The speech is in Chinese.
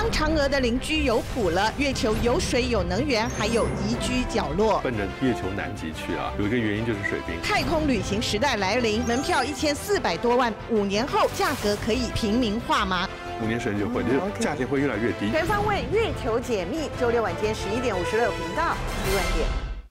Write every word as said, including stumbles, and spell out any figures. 当嫦娥的邻居有谱了，月球有水有能源，还有宜居角落。奔着月球南极去啊！有一个原因就是水冰。太空旅行时代来临，门票一千四百多万，五年后价格可以平民化吗？ 五年时间就会，就是价钱会越来越低。全方位月球解密，周六晚间十一点五十六频道，新闻点。